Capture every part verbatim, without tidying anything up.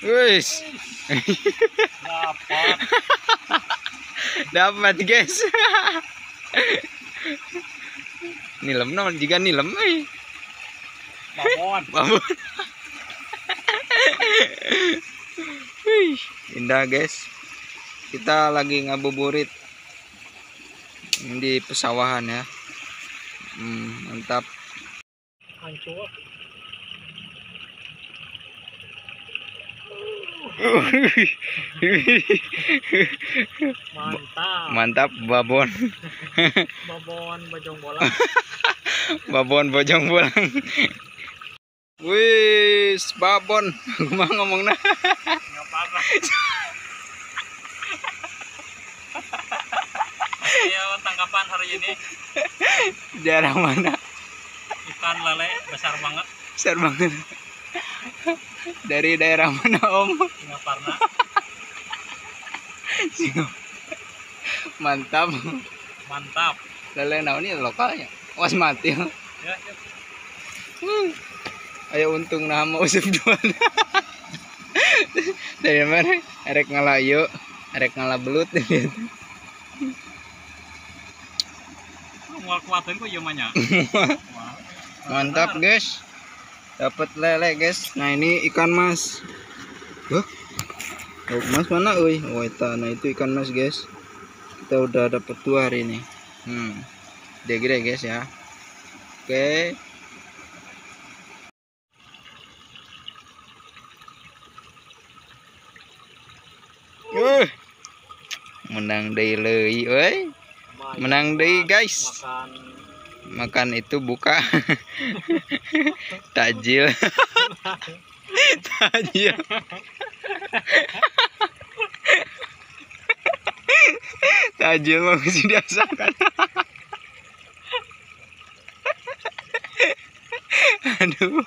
Wis. Dapat. Dapat, guys. Nilem namun juga nilem. Babon. Babon. Indah, guys. Kita lagi ngabuburit di pesawahan ya. Hmm, mantap. Hancur. Mantap. Mantap babon. Babon bojong bolang. Babon bojong bolang. Wis, babon. Gua ngomongna. Enggak apa-apa. Ya, tangkapan hari ini. Jarang mana. Ikan lele besar banget. Besar banget. Dari daerah mana, Om? Singaparna. Mantap. Mantap. Lele naon ini lokalnya. Was mati. Ya, ya. Hmm. Ayo untung nama usip jual. Dari mana? Erek ngalayu, erek ngalabelut gitu. Mual kuatin kok yamanya. Mantap, guys. Dapat lele, guys. Nah, ini ikan mas. Huh? Oh, mas mana euy? Oh, nah itu ikan mas, guys. Kita udah dapat dua hari ini. Hmm. Gede-gede, guys ya. Oke. Okay. Uh. Menang deui leuy euy. Menang deui, guys. Makan. Makan itu buka tajil. Tajil. Tajil mau mesti diasakan. Aduh.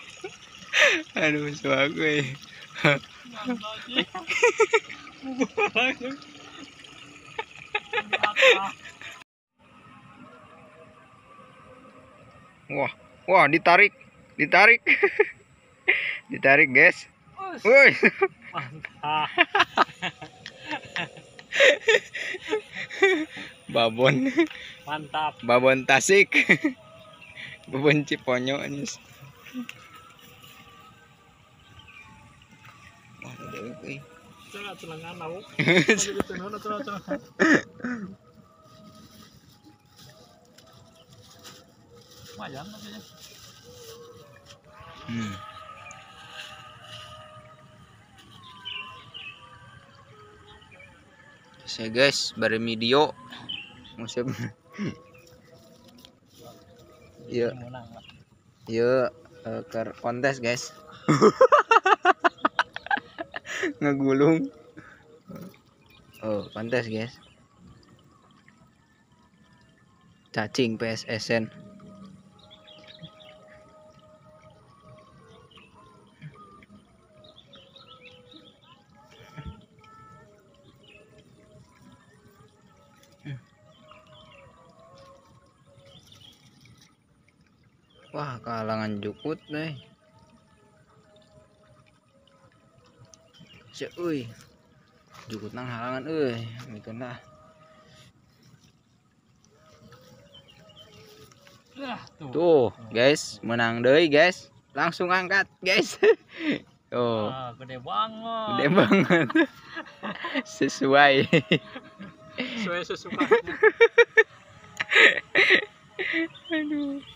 Aduh suara gue. Wah, wah ditarik, ditarik, ditarik, guys. Woi, babon, mantap, babon Tasik, babon Ciponyo, anis. Wah, lumayan makanya. Hmm. Saya guys, bari video. Musim. Iya. Iya, ker kontes, guys. Ngegulung. Oh, kontes, guys. Cacing P S S N. Wah, kalangan jukut nih. Cek euy. Jukut nang halangan euy, mikeun lah. Tuh, guys, menang deui, guys. Langsung angkat, guys. Tuh. Ah, gede banget. Gede banget. Sesuai. Sesuai sesuka. Aduh.